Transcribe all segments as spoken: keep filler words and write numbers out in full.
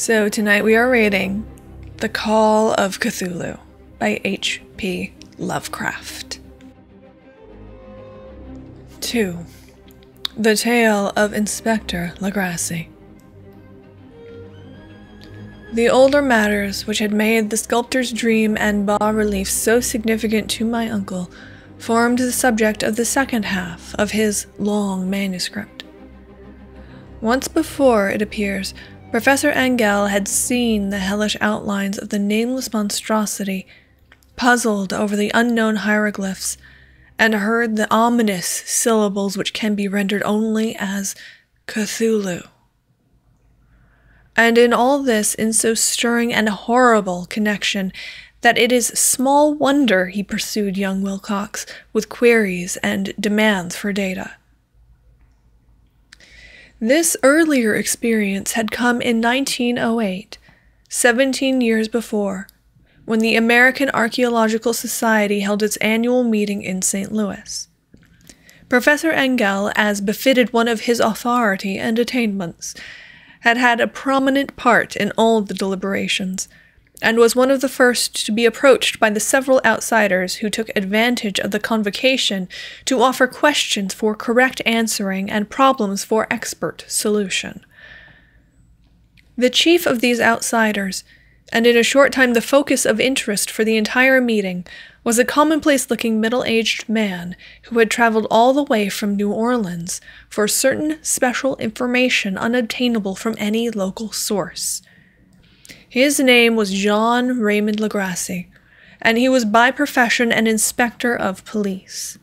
So tonight we are reading The Call of Cthulhu by H P Lovecraft. two. The Tale of Inspector Legrasse. The older matters which had made the sculptor's dream and bas-relief so significant to my uncle formed the subject of the second half of his long manuscript. Once before, it appears, Professor Engel had seen the hellish outlines of the nameless monstrosity, puzzled over the unknown hieroglyphs, and heard the ominous syllables which can be rendered only as Cthulhu. And in all this, in so stirring and horrible connection, that it is small wonder he pursued young Wilcox with queries and demands for data. This earlier experience had come in nineteen oh eight, seventeen years before, when the American Archaeological Society held its annual meeting in Saint Louis. Professor Engel, as befitted one of his authority and attainments, had had a prominent part in all the deliberations, and was one of the first to be approached by the several outsiders who took advantage of the convocation to offer questions for correct answering and problems for expert solution. The chief of these outsiders, and in a short time the focus of interest for the entire meeting, was a commonplace-looking middle-aged man who had traveled all the way from New Orleans for certain special information unobtainable from any local source. His name was Jean Raymond Legrasse, and he was by profession an inspector of police.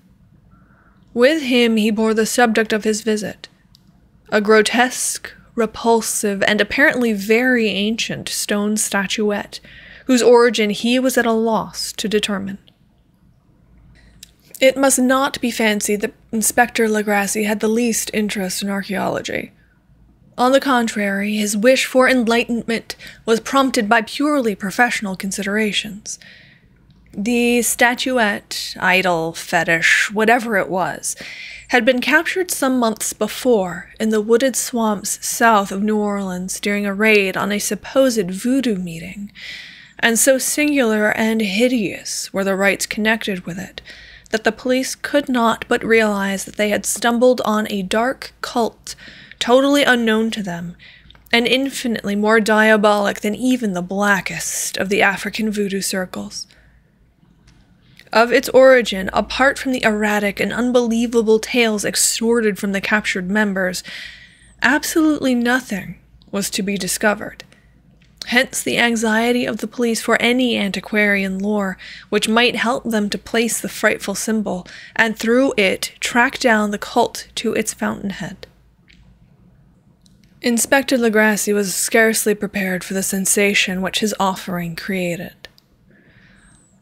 With him he bore the subject of his visit, a grotesque, repulsive, and apparently very ancient stone statuette, whose origin he was at a loss to determine. It must not be fancied that Inspector Legrasse had the least interest in archaeology. On the contrary, his wish for enlightenment was prompted by purely professional considerations. The statuette, idol, fetish, whatever it was, had been captured some months before in the wooded swamps south of New Orleans during a raid on a supposed voodoo meeting, and so singular and hideous were the rites connected with it that the police could not but realize that they had stumbled on a dark cult totally unknown to them, and infinitely more diabolic than even the blackest of the African voodoo circles. Of its origin, apart from the erratic and unbelievable tales extorted from the captured members, absolutely nothing was to be discovered. Hence the anxiety of the police for any antiquarian lore which might help them to place the frightful symbol, and through it track down the cult to its fountainhead. Inspector Legrasse was scarcely prepared for the sensation which his offering created.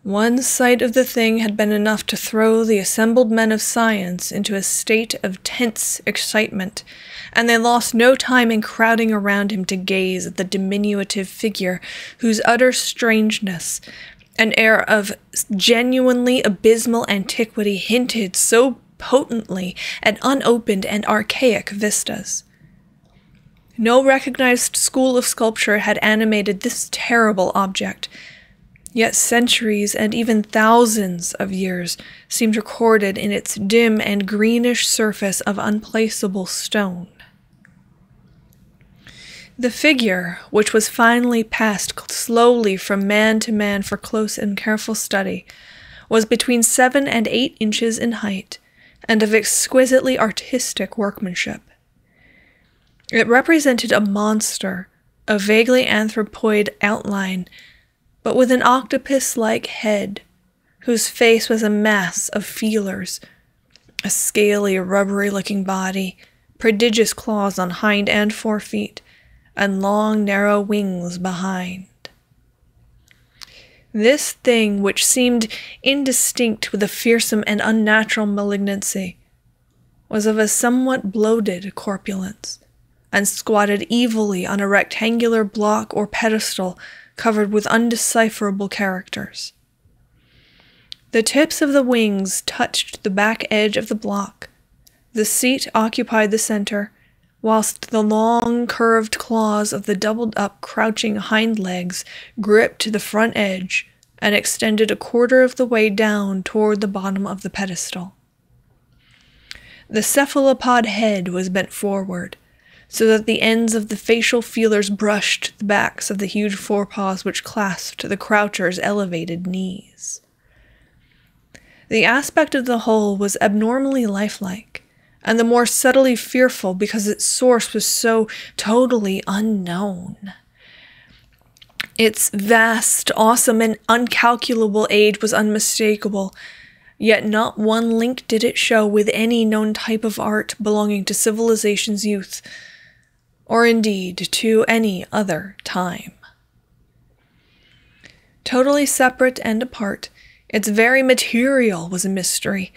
One sight of the thing had been enough to throw the assembled men of science into a state of tense excitement, and they lost no time in crowding around him to gaze at the diminutive figure whose utter strangeness, an air of genuinely abysmal antiquity, hinted so potently at unopened and archaic vistas. No recognized school of sculpture had animated this terrible object, yet centuries and even thousands of years seemed recorded in its dim and greenish surface of unplaceable stone. The figure, which was finally passed slowly from man to man for close and careful study, was between seven and eight inches in height, and of exquisitely artistic workmanship. It represented a monster, a vaguely anthropoid outline, but with an octopus-like head, whose face was a mass of feelers, a scaly, rubbery-looking body, prodigious claws on hind and forefeet, and long, narrow wings behind. This thing, which seemed indistinct with a fearsome and unnatural malignancy, was of a somewhat bloated corpulence, and squatted evilly on a rectangular block or pedestal covered with undecipherable characters. The tips of the wings touched the back edge of the block, the seat occupied the center, whilst the long curved claws of the doubled-up crouching hind legs gripped the front edge and extended a quarter of the way down toward the bottom of the pedestal. The cephalopod head was bent forward, so that the ends of the facial feelers brushed the backs of the huge forepaws which clasped the croucher's elevated knees. The aspect of the whole was abnormally lifelike, and the more subtly fearful because its source was so totally unknown. Its vast, awesome, and uncalculable age was unmistakable, yet not one link did it show with any known type of art belonging to civilization's youth, or indeed to any other time. Totally separate and apart, its very material was a mystery,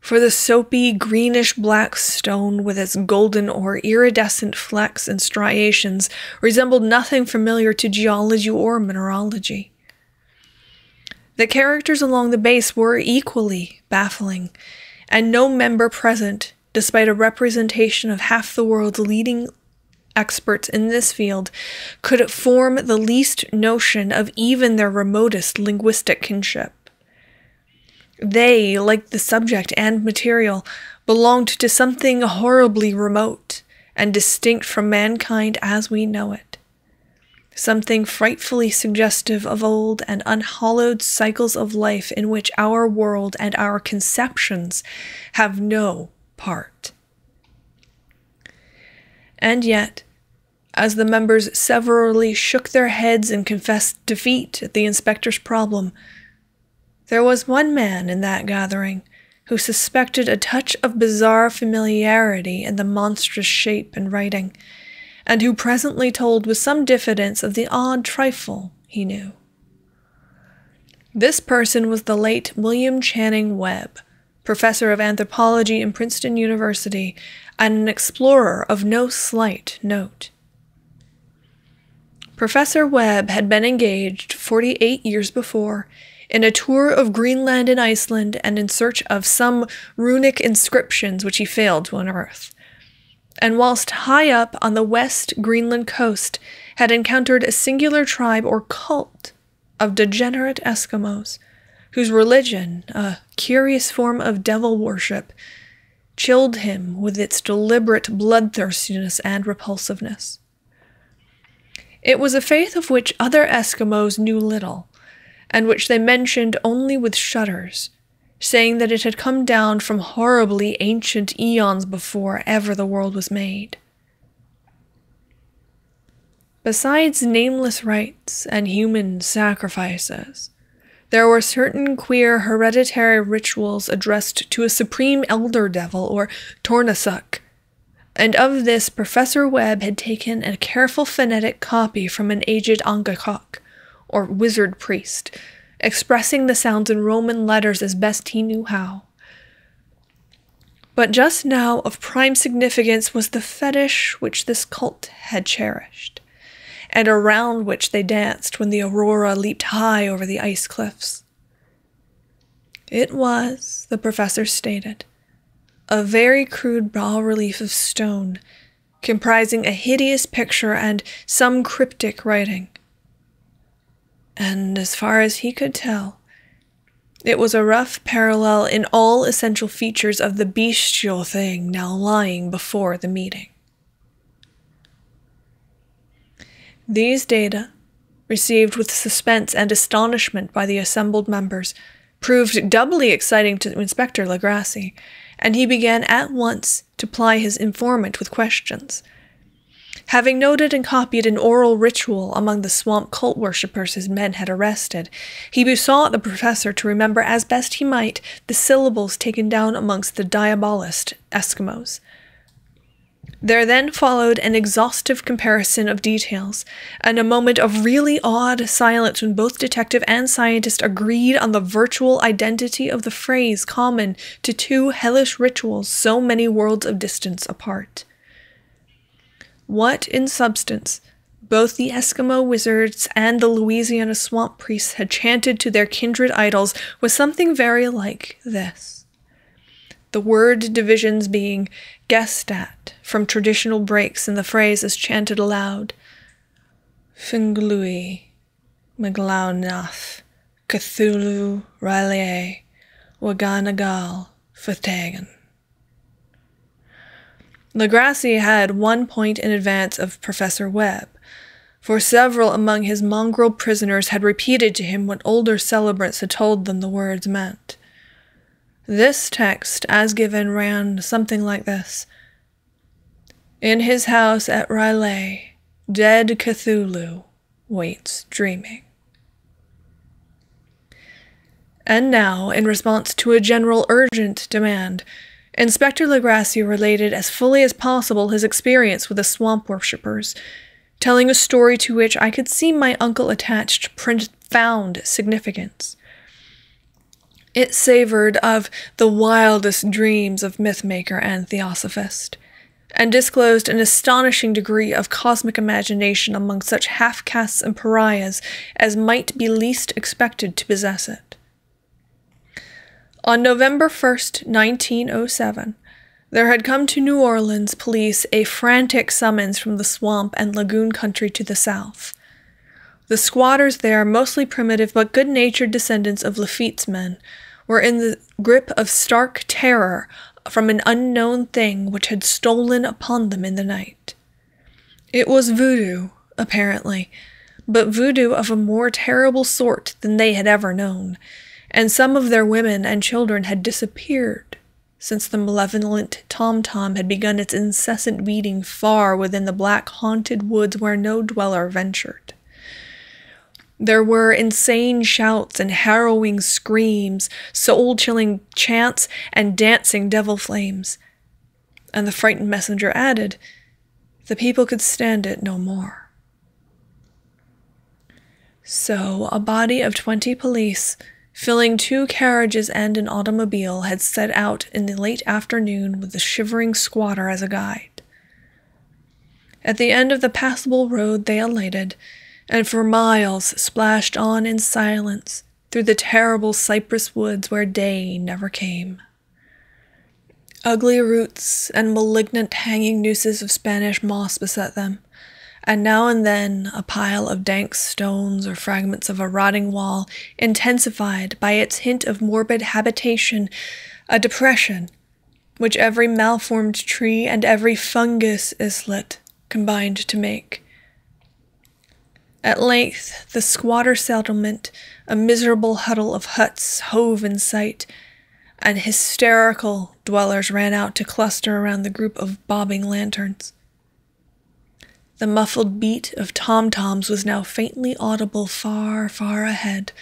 for the soapy, greenish-black stone with its golden or iridescent flecks and striations resembled nothing familiar to geology or mineralogy. The characters along the base were equally baffling, and no member present, despite a representation of half the world's leading experts in this field, could form the least notion of even their remotest linguistic kinship. They, like the subject and material, belonged to something horribly remote and distinct from mankind as we know it, something frightfully suggestive of old and unhallowed cycles of life in which our world and our conceptions have no part. And yet, as the members severally shook their heads and confessed defeat at the inspector's problem, there was one man in that gathering who suspected a touch of bizarre familiarity in the monstrous shape and writing, and who presently told with some diffidence of the odd trifle he knew. This person was the late William Channing Webb, professor of anthropology in Princeton University and an explorer of no slight note. Professor Webb had been engaged forty-eight years before in a tour of Greenland and Iceland and in search of some runic inscriptions which he failed to unearth, and whilst high up on the West Greenland coast had encountered a singular tribe or cult of degenerate Eskimos, whose religion, a curious form of devil worship, chilled him with its deliberate bloodthirstiness and repulsiveness. It was a faith of which other Eskimos knew little, and which they mentioned only with shudders, saying that it had come down from horribly ancient eons before ever the world was made. Besides nameless rites and human sacrifices, there were certain queer hereditary rituals addressed to a supreme elder devil, or Tornasuk, and of this Professor Webb had taken a careful phonetic copy from an aged angakok, or wizard priest, expressing the sounds in Roman letters as best he knew how. But just now of prime significance was the fetish which this cult had cherished, and around which they danced when the aurora leaped high over the ice cliffs. It was, the professor stated, a very crude bas-relief of stone, comprising a hideous picture and some cryptic writing. And as far as he could tell, it was a rough parallel in all essential features of the bestial thing now lying before the meeting. These data, received with suspense and astonishment by the assembled members, proved doubly exciting to Inspector Legrasse, and he began at once to ply his informant with questions. Having noted and copied an oral ritual among the swamp cult worshippers his men had arrested, he besought the professor to remember as best he might the syllables taken down amongst the diabolist Eskimos. There then followed an exhaustive comparison of details, and a moment of really awed silence when both detective and scientist agreed on the virtual identity of the phrase common to two hellish rituals so many worlds of distance apart. What, in substance, both the Eskimo wizards and the Louisiana swamp priests had chanted to their kindred idols was something very like this. the word divisions being guessed at from traditional breaks in the phrase as chanted aloud. Finglui, Maglaonath, Cthulhu, R'lyeh, Waganagal, Fatagan. Legrasse had one point in advance of Professor Webb, for several among his mongrel prisoners had repeated to him what older celebrants had told them the words meant. This text, as given, ran something like this. In his house at R'lyeh, dead Cthulhu waits dreaming. And now, in response to a general urgent demand, Inspector Legrasse related as fully as possible his experience with the swamp worshippers, telling a story to which I could see my uncle attached profound significance. It savored of the wildest dreams of mythmaker and theosophist, and disclosed an astonishing degree of cosmic imagination among such half-castes and pariahs as might be least expected to possess it. On November first, nineteen oh seven, there had come to New Orleans police a frantic summons from the swamp and lagoon country to the south. The squatters there, mostly primitive but good-natured descendants of Lafitte's men, were in the grip of stark terror from an unknown thing which had stolen upon them in the night. It was voodoo, apparently, but voodoo of a more terrible sort than they had ever known, and some of their women and children had disappeared since the malevolent tom-tom had begun its incessant beating far within the black haunted woods where no dweller ventured. There were insane shouts and harrowing screams, soul-chilling chants, and dancing devil flames. And the frightened messenger added, the people could stand it no more. So a body of twenty police, filling two carriages and an automobile, had set out in the late afternoon with the shivering squatter as a guide. At the end of the passable road they alighted, and for miles splashed on in silence through the terrible cypress woods where day never came. Ugly roots and malignant hanging nooses of Spanish moss beset them, and now and then a pile of dank stones or fragments of a rotting wall, intensified by its hint of morbid habitation, a depression, which every malformed tree and every fungus islet combined to make. At length, the squatter settlement, a miserable huddle of huts, hove in sight, and hysterical dwellers ran out to cluster around the group of bobbing lanterns. The muffled beat of tom-toms was now faintly audible far, far ahead,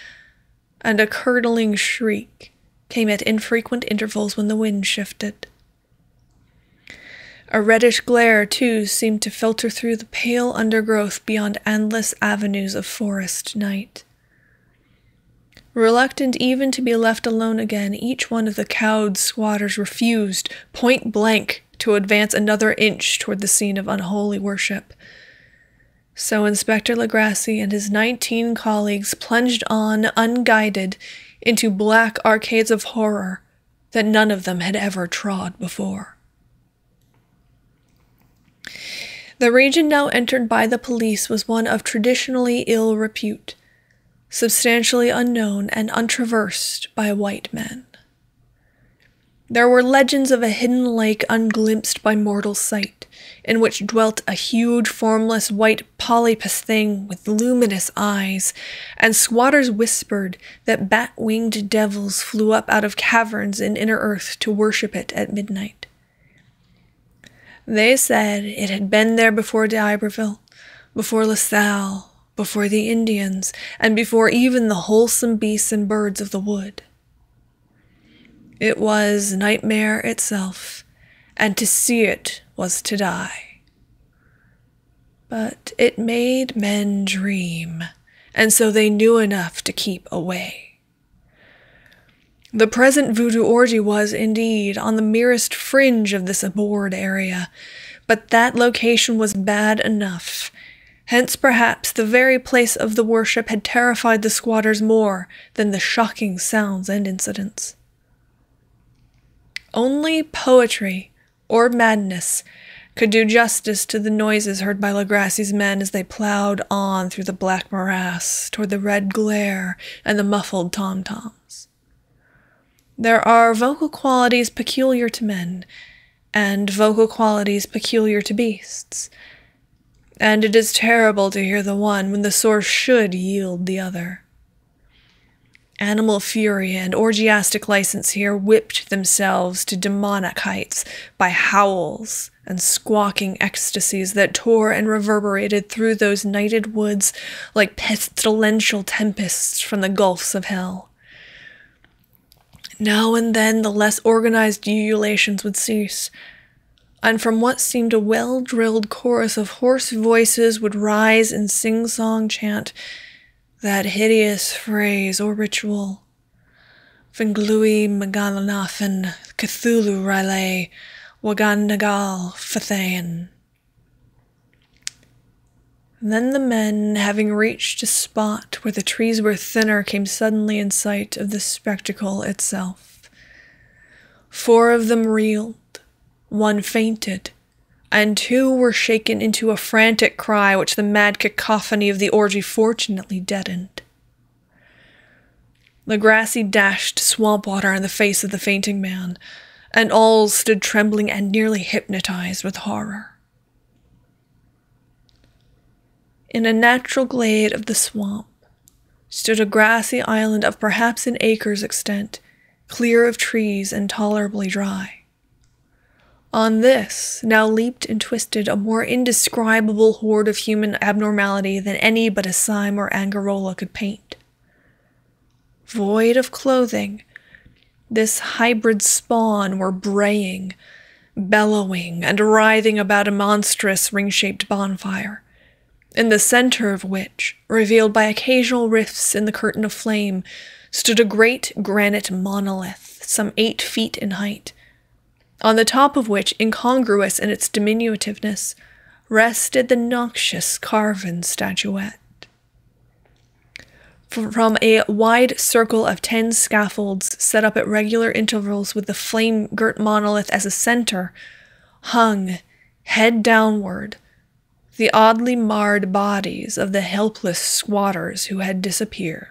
and a curdling shriek came at infrequent intervals when the wind shifted. A reddish glare, too, seemed to filter through the pale undergrowth beyond endless avenues of forest night. Reluctant even to be left alone again, each one of the cowed squatters refused, point-blank, to advance another inch toward the scene of unholy worship. So Inspector Legrasse and his nineteen colleagues plunged on, unguided, into black arcades of horror that none of them had ever trod before. The region now entered by the police was one of traditionally ill repute, substantially unknown and untraversed by white men. There were legends of a hidden lake unglimpsed by mortal sight, in which dwelt a huge, formless, white polypus thing with luminous eyes, and squatters whispered that bat-winged devils flew up out of caverns in inner earth to worship it at midnight. They said it had been there before d'Iberville, before La Salle, before the Indians, and before even the wholesome beasts and birds of the wood. It was nightmare itself, and to see it was to die. But it made men dream, and so they knew enough to keep away. The present voodoo orgy was, indeed, on the merest fringe of this abhorred area, but that location was bad enough. Hence, perhaps, the very place of the worship had terrified the squatters more than the shocking sounds and incidents. Only poetry, or madness, could do justice to the noises heard by Legrasse's men as they ploughed on through the black morass toward the red glare and the muffled tom-toms. There are vocal qualities peculiar to men, and vocal qualities peculiar to beasts, and it is terrible to hear the one when the source should yield the other. Animal fury and orgiastic license here whipped themselves to demonic heights by howls and squawking ecstasies that tore and reverberated through those nighted woods like pestilential tempests from the gulfs of hell. Now and then the less organized ululations would cease, and from what seemed a well-drilled chorus of hoarse voices would rise in sing-song chant that hideous phrase or ritual. Venglui Megalanathan, Cthulhu R'lyeh, Wagan Nagal Fathayan. Then the men, having reached a spot where the trees were thinner, came suddenly in sight of the spectacle itself. Four of them reeled, one fainted, and two were shaken into a frantic cry which the mad cacophony of the orgy fortunately deadened. Legrasse dashed swamp water in the face of the fainting man, and all stood trembling and nearly hypnotized with horror. In a natural glade of the swamp stood a grassy island of perhaps an acre's extent, clear of trees and tolerably dry. On this now leaped and twisted a more indescribable horde of human abnormality than any but a Syme or Angarola could paint. Void of clothing, this hybrid spawn were braying, bellowing, and writhing about a monstrous ring-shaped bonfire, in the center of which, revealed by occasional rifts in the curtain of flame, stood a great granite monolith, some eight feet in height, on the top of which, incongruous in its diminutiveness, rested the noxious carven statuette. From a wide circle of ten scaffolds set up at regular intervals with the flame-girt monolith as a center, hung, head downward, the oddly marred bodies of the helpless squatters who had disappeared.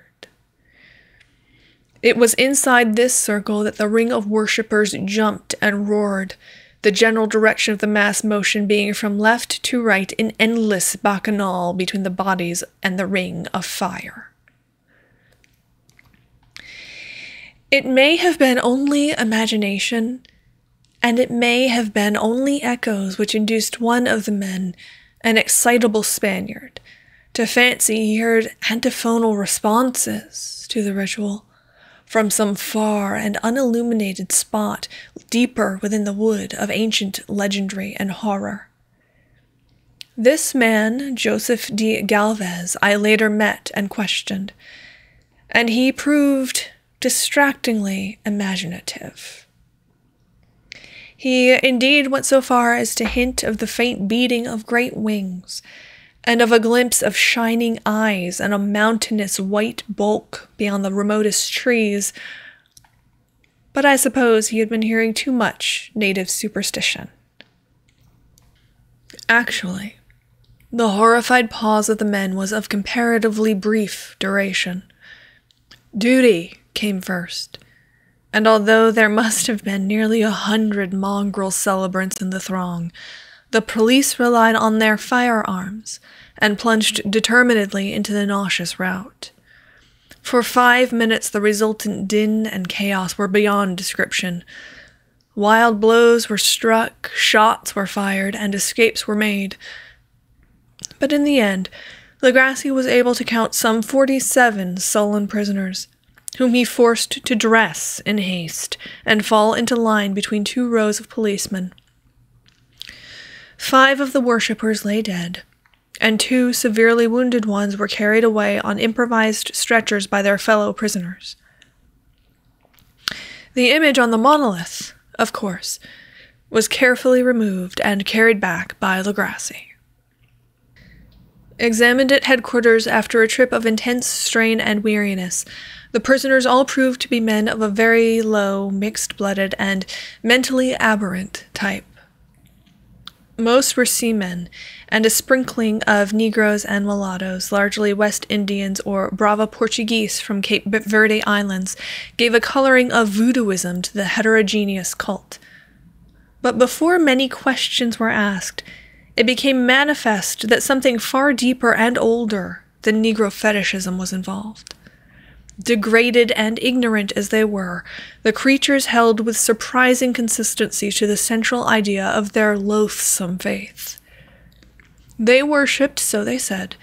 It was inside this circle that the ring of worshippers jumped and roared, the general direction of the mass motion being from left to right in endless bacchanal between the bodies and the ring of fire. It may have been only imagination, and it may have been only echoes which induced one of the men, an excitable Spaniard, to fancy he heard antiphonal responses to the ritual from some far and unilluminated spot deeper within the wood of ancient legendry and horror. This man, Joseph D. Galvez, I later met and questioned, and he proved distractingly imaginative. He indeed went so far as to hint of the faint beating of great wings, and of a glimpse of shining eyes and a mountainous white bulk beyond the remotest trees, but I suppose he had been hearing too much native superstition. Actually, the horrified pause of the men was of comparatively brief duration. Duty came first, and although there must have been nearly a hundred mongrel celebrants in the throng, the police relied on their firearms and plunged determinedly into the nauseous rout. For five minutes the resultant din and chaos were beyond description. Wild blows were struck, shots were fired, and escapes were made. But in the end, Legrasse was able to count some forty-seven sullen prisoners, whom he forced to dress in haste and fall into line between two rows of policemen. Five of the worshippers lay dead, and two severely wounded ones were carried away on improvised stretchers by their fellow prisoners. The image on the monolith, of course, was carefully removed and carried back by Legrasse. Examined at headquarters after a trip of intense strain and weariness. The prisoners all proved to be men of a very low, mixed-blooded, and mentally aberrant type. Most were seamen, and a sprinkling of Negroes and mulattoes, largely West Indians or Brava Portuguese from Cape Verde Islands, gave a coloring of voodooism to the heterogeneous cult. But before many questions were asked, it became manifest that something far deeper and older than Negro fetishism was involved. Degraded and ignorant as they were, the creatures held with surprising consistency to the central idea of their loathsome faith. They worshipped, so they said,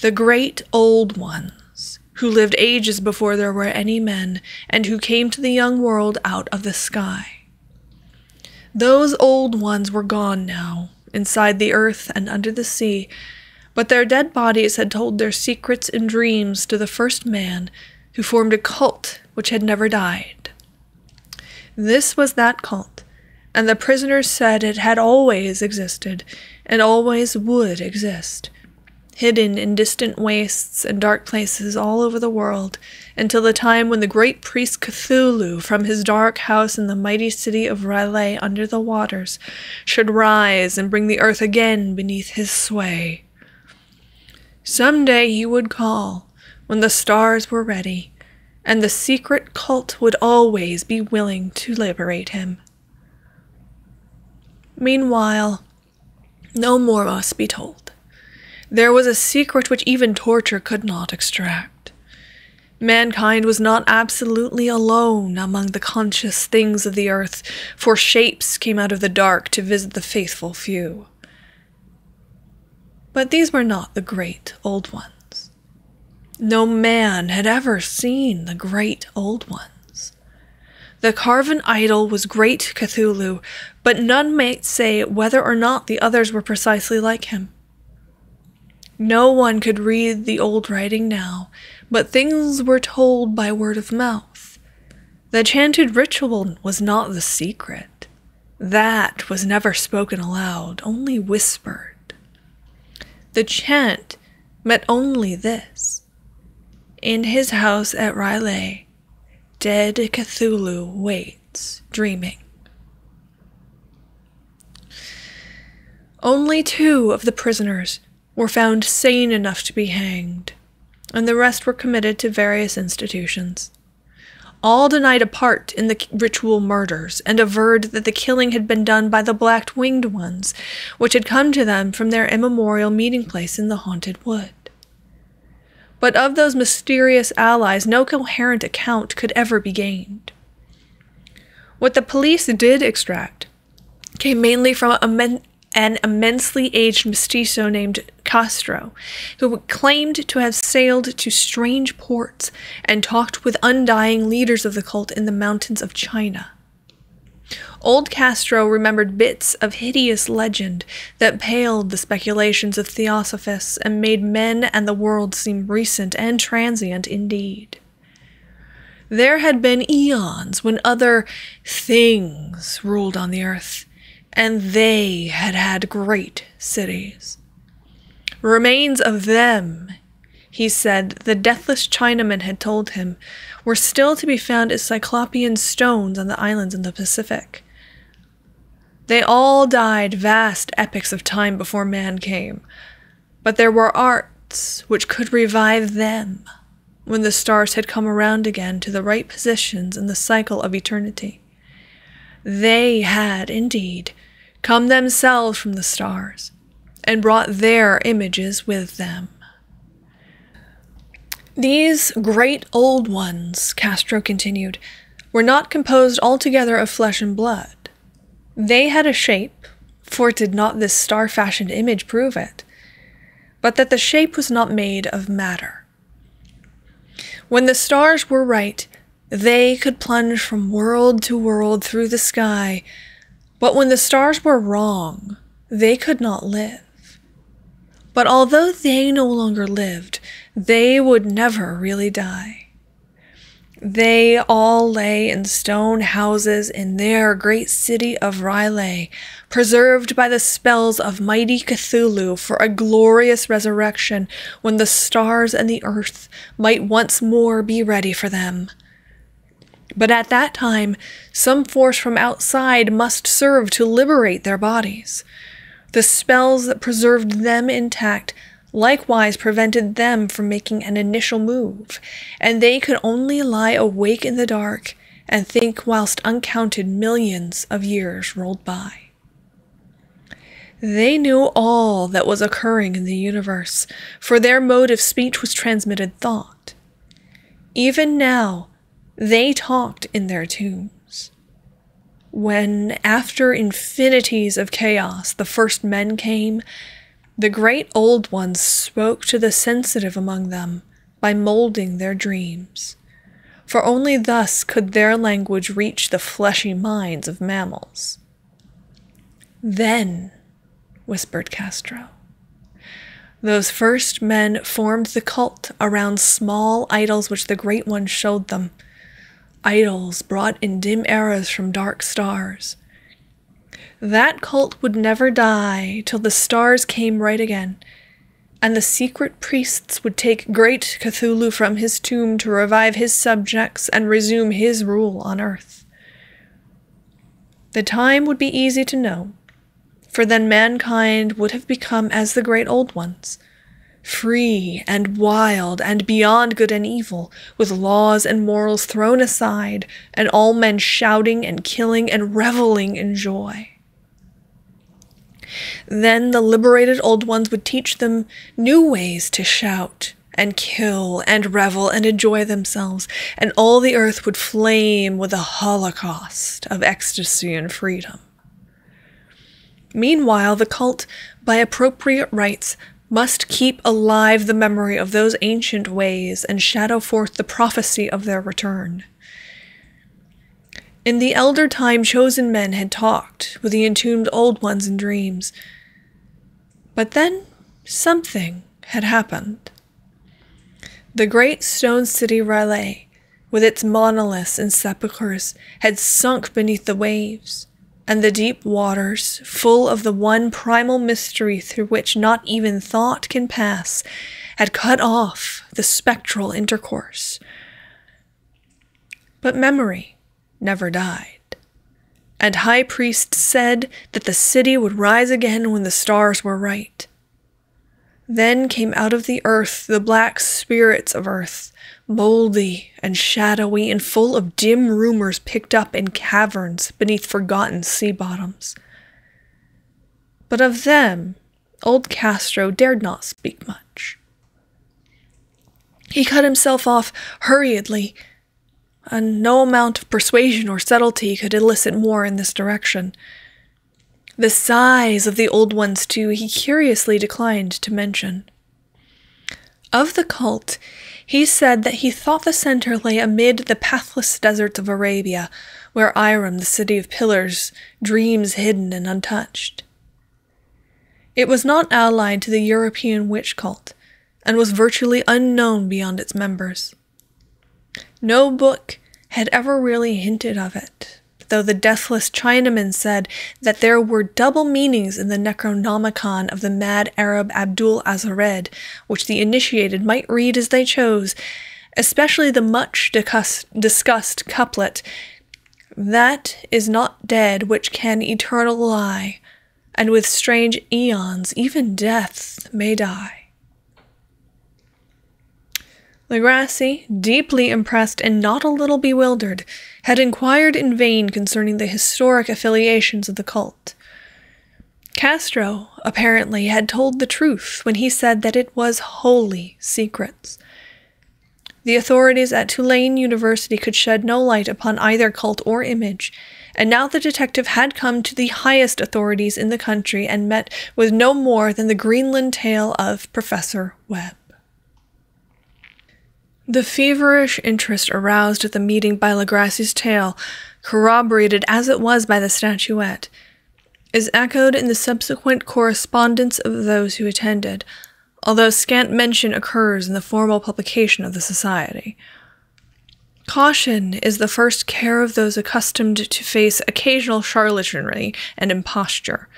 the great old ones, who lived ages before there were any men, and who came to the young world out of the sky. Those old ones were gone now, inside the earth and under the sea, but their dead bodies had told their secrets and dreams to the first man who formed a cult which had never died. This was that cult, and the prisoners said it had always existed and always would exist, hidden in distant wastes and dark places all over the world, until the time when the great priest Cthulhu, from his dark house in the mighty city of R'lyeh under the waters, should rise and bring the earth again beneath his sway. Some day he would call, when the stars were ready, and the secret cult would always be willing to liberate him. Meanwhile, no more must be told. There was a secret which even torture could not extract. Mankind was not absolutely alone among the conscious things of the earth, for shapes came out of the dark to visit the faithful few. But these were not the great old ones. No man had ever seen the great old ones. The carven idol was great Cthulhu, but none might say whether or not the others were precisely like him. No one could read the old writing now, but things were told by word of mouth. The chanted ritual was not the secret. That was never spoken aloud, only whispered. The chant meant only this. In his house at R'lyeh, dead Cthulhu waits, dreaming. Only two of the prisoners were found sane enough to be hanged, and the rest were committed to various institutions. All denied a part in the ritual murders, and averred that the killing had been done by the black winged ones, which had come to them from their immemorial meeting place in the haunted wood. But of those mysterious allies, no coherent account could ever be gained. What the police did extract came mainly from a men an immensely aged mestizo named Castro, who claimed to have sailed to strange ports and talked with undying leaders of the cult in the mountains of China. Old Castro remembered bits of hideous legend that paled the speculations of theosophists and made men and the world seem recent and transient indeed. There had been eons when other things ruled on the earth, and they had had great cities. Remains of them, he said, the deathless Chinaman had told him, were still to be found as cyclopean stones on the islands in the Pacific. They all died vast epochs of time before man came, but there were arts which could revive them when the stars had come around again to the right positions in the cycle of eternity. They had, indeed, come themselves from the stars, and brought their images with them. These great old ones, Castro continued, were not composed altogether of flesh and blood. They had a shape, for did not this star-fashioned image prove it, but that the shape was not made of matter. When the stars were right, they could plunge from world to world through the sky, but when the stars were wrong, they could not live. But although they no longer lived, they would never really die. They all lay in stone houses in their great city of R'lyeh, preserved by the spells of mighty Cthulhu for a glorious resurrection when the stars and the earth might once more be ready for them. But at that time, some force from outside must serve to liberate their bodies. The spells that preserved them intact likewise prevented them from making an initial move, and they could only lie awake in the dark and think whilst uncounted millions of years rolled by. They knew all that was occurring in the universe, for their mode of speech was transmitted thought. Even now, they talked in their tombs. When, after infinities of chaos, the first men came, the great old ones spoke to the sensitive among them by molding their dreams, for only thus could their language reach the fleshy minds of mammals. Then, whispered Castro, those first men formed the cult around small idols which the Great One showed them, idols brought in dim eras from dark stars. That cult would never die till the stars came right again, and the secret priests would take great Cthulhu from his tomb to revive his subjects and resume his rule on earth. The time would be easy to know, for then mankind would have become as the great old ones, free and wild and beyond good and evil, with laws and morals thrown aside, and all men shouting and killing and reveling in joy. Then the liberated old ones would teach them new ways to shout and kill and revel and enjoy themselves, and all the earth would flame with a holocaust of ecstasy and freedom. Meanwhile, the cult, by appropriate rites, must keep alive the memory of those ancient ways and shadow forth the prophecy of their return. In the elder time, chosen men had talked with the entombed old ones in dreams. But then something had happened. The great stone city R'lyeh, with its monoliths and sepulchres, had sunk beneath the waves, and the deep waters, full of the one primal mystery through which not even thought can pass, had cut off the spectral intercourse. But memory never died, and high priests said that the city would rise again when the stars were right. Then came out of the earth the black spirits of earth, moldy and shadowy and full of dim rumors picked up in caverns beneath forgotten sea bottoms. But of them, old Castro dared not speak much. He cut himself off hurriedly, and no amount of persuasion or subtlety could elicit more in this direction. The size of the old ones, too, he curiously declined to mention. Of the cult, he said that he thought the center lay amid the pathless deserts of Arabia, where Iram, the city of pillars, dreams hidden and untouched. It was not allied to the European witch cult, and was virtually unknown beyond its members. No book had ever really hinted of it, though the deathless Chinaman said that there were double meanings in the Necronomicon of the mad Arab Abdul Alhazred, which the initiated might read as they chose, especially the much discussed couplet, "That is not dead which can eternal lie, and with strange eons even death may die." Legrasse, deeply impressed and not a little bewildered, had inquired in vain concerning the historic affiliations of the cult. Castro, apparently, had told the truth when he said that it was wholly secrets. The authorities at Tulane University could shed no light upon either cult or image, and now the detective had come to the highest authorities in the country and met with no more than the Greenland tale of Professor Webb. The feverish interest aroused at the meeting by Legrasse's tale, corroborated as it was by the statuette, is echoed in the subsequent correspondence of those who attended, although scant mention occurs in the formal publication of the society. Caution is the first care of those accustomed to face occasional charlatanry and imposture.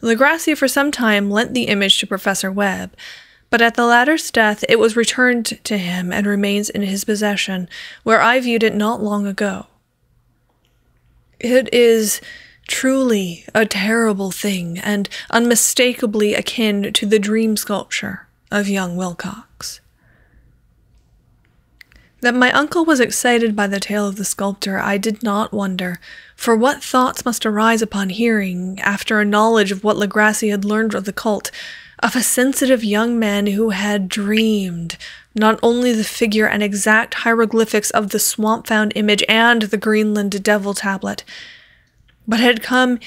Legrasse for some time lent the image to Professor Webb, but at the latter's death it was returned to him and remains in his possession, where I viewed it not long ago. It is truly a terrible thing, and unmistakably akin to the dream sculpture of young Wilcox. That my uncle was excited by the tale of the sculptor, I did not wonder, for what thoughts must arise upon hearing, after a knowledge of what Legrasse had learned of the cult, of a sensitive young man who had dreamed not only the figure and exact hieroglyphics of the swamp-found image and the Greenland devil tablet, but had come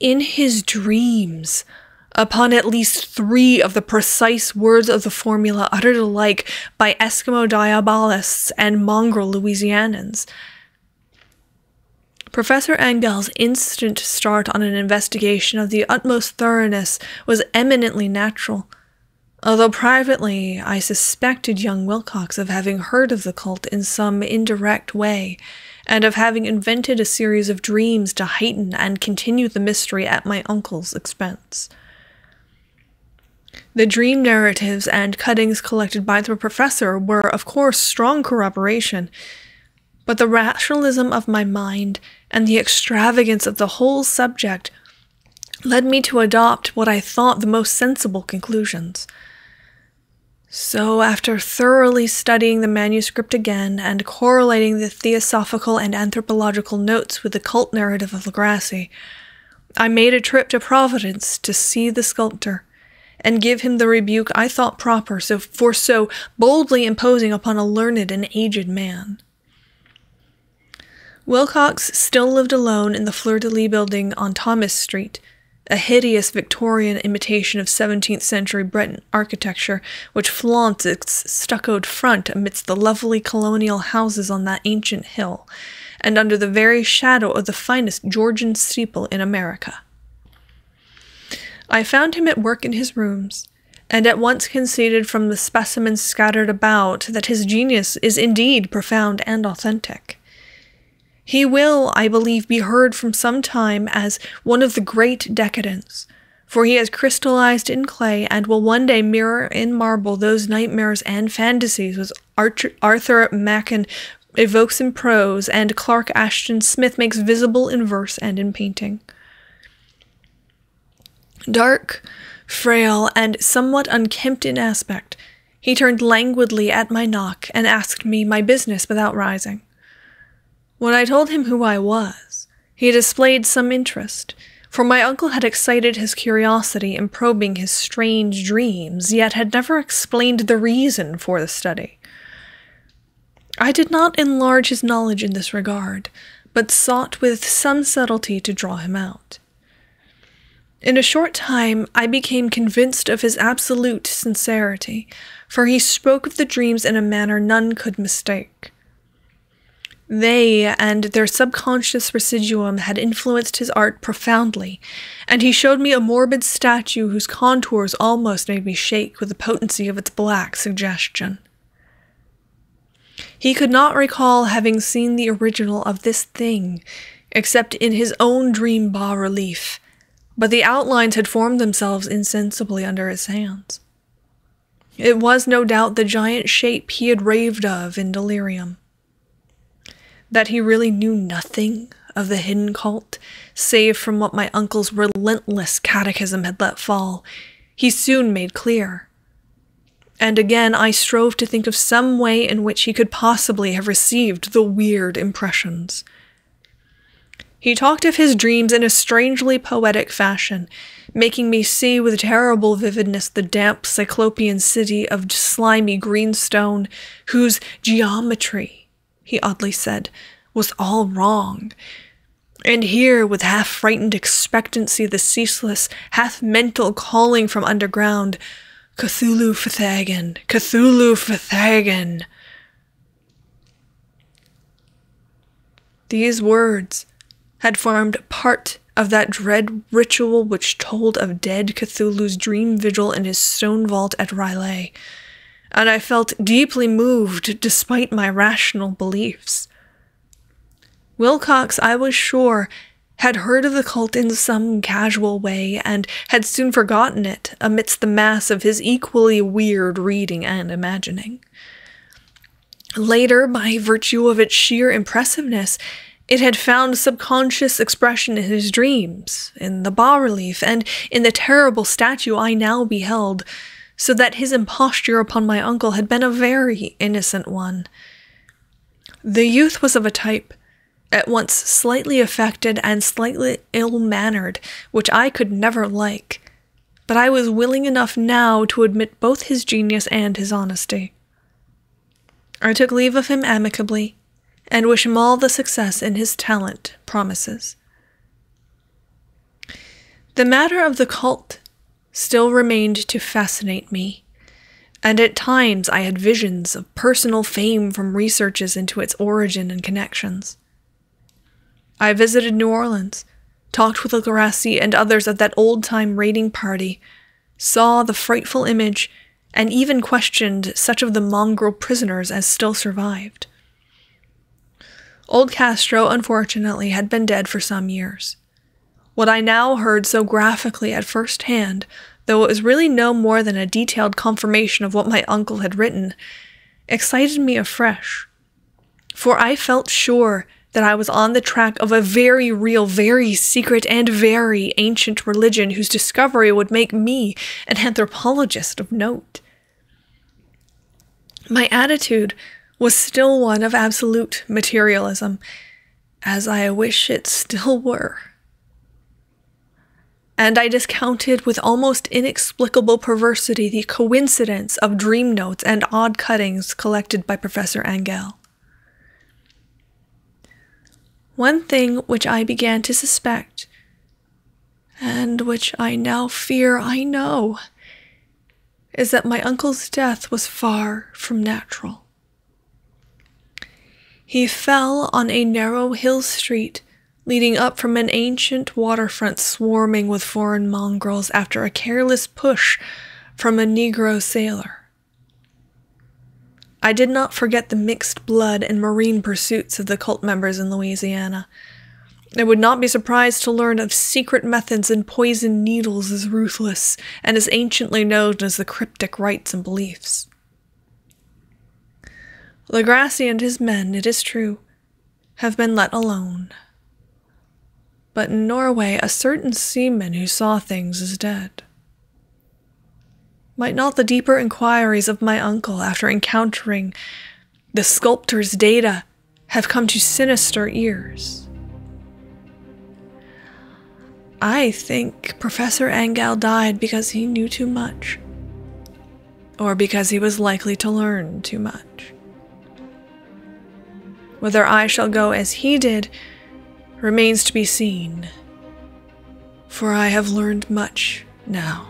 in his dreams upon at least three of the precise words of the formula uttered alike by Eskimo diabolists and mongrel Louisianans. Professor Engel's instant start on an investigation of the utmost thoroughness was eminently natural, although privately I suspected young Wilcox of having heard of the cult in some indirect way, and of having invented a series of dreams to heighten and continue the mystery at my uncle's expense. The dream narratives and cuttings collected by the professor were, of course, strong corroboration, but the rationalism of my mind and the extravagance of the whole subject led me to adopt what I thought the most sensible conclusions. So, after thoroughly studying the manuscript again and correlating the theosophical and anthropological notes with the cult narrative of Legrasse, I made a trip to Providence to see the sculptor and give him the rebuke I thought proper so for so boldly imposing upon a learned and aged man. Wilcox still lived alone in the Fleur-de-lis building on Thomas Street, a hideous Victorian imitation of seventeenth century Breton architecture which flaunts its stuccoed front amidst the lovely colonial houses on that ancient hill, and under the very shadow of the finest Georgian steeple in America. I found him at work in his rooms, and at once conceded from the specimens scattered about that his genius is indeed profound and authentic. He will, I believe, be heard from some time as one of the great decadents, for he has crystallized in clay and will one day mirror in marble those nightmares and fantasies which Arthur Machen evokes in prose and Clark Ashton Smith makes visible in verse and in painting. Dark, frail, and somewhat unkempt in aspect, he turned languidly at my knock and asked me my business without rising. When I told him who I was, he displayed some interest, for my uncle had excited his curiosity in probing his strange dreams, yet had never explained the reason for the study. I did not enlarge his knowledge in this regard, but sought with some subtlety to draw him out. In a short time, I became convinced of his absolute sincerity, for he spoke of the dreams in a manner none could mistake. They and their subconscious residuum had influenced his art profoundly, and he showed me a morbid statue whose contours almost made me shake with the potency of its black suggestion. He could not recall having seen the original of this thing, except in his own dream bas-relief, but the outlines had formed themselves insensibly under his hands. It was no doubt the giant shape he had raved of in delirium. That he really knew nothing of the hidden cult, save from what my uncle's relentless catechism had let fall, he soon made clear. And again I strove to think of some way in which he could possibly have received the weird impressions. He talked of his dreams in a strangely poetic fashion, making me see with terrible vividness the damp Cyclopean city of slimy greenstone, whose geometry, he oddly said, was all wrong, and here, with half-frightened expectancy, the ceaseless, half-mental calling from underground, Cthulhu Fathagan, Cthulhu Fathagan. These words had formed part of that dread ritual which told of dead Cthulhu's dream vigil in his stone vault at R'lyeh, and I felt deeply moved despite my rational beliefs. Wilcox, I was sure, had heard of the cult in some casual way and had soon forgotten it amidst the mass of his equally weird reading and imagining. Later, by virtue of its sheer impressiveness, it had found subconscious expression in his dreams, in the bas-relief, and in the terrible statue I now beheld, so that his imposture upon my uncle had been a very innocent one. The youth was of a type, at once slightly affected and slightly ill-mannered, which I could never like, but I was willing enough now to admit both his genius and his honesty. I took leave of him amicably, and wish him all the success in his talent promises. The matter of the cult still remained to fascinate me, and at times I had visions of personal fame from researches into its origin and connections. I visited New Orleans, talked with Legrasse and others of that old-time raiding party, saw the frightful image, and even questioned such of the mongrel prisoners as still survived. Old Castro, unfortunately, had been dead for some years. What I now heard so graphically at first hand, though it was really no more than a detailed confirmation of what my uncle had written, excited me afresh, for I felt sure that I was on the track of a very real, very secret, and very ancient religion whose discovery would make me an anthropologist of note. My attitude was still one of absolute materialism, as I wish it still were. And I discounted with almost inexplicable perversity the coincidence of dream notes and odd cuttings collected by Professor Engel. One thing which I began to suspect, and which I now fear I know, is that my uncle's death was far from natural. He fell on a narrow hill street leading up from an ancient waterfront swarming with foreign mongrels after a careless push from a Negro sailor. I did not forget the mixed blood and marine pursuits of the cult members in Louisiana. I would not be surprised to learn of secret methods and poison needles as ruthless and as anciently known as the cryptic rites and beliefs. Legrasse and his men, it is true, have been let alone. But in Norway, a certain seaman who saw things is dead. Might not the deeper inquiries of my uncle after encountering the sculptor's data have come to sinister ears? I think Professor Engel died because he knew too much, or because he was likely to learn too much. Whether I shall go as he did remains to be seen, for I have learned much now.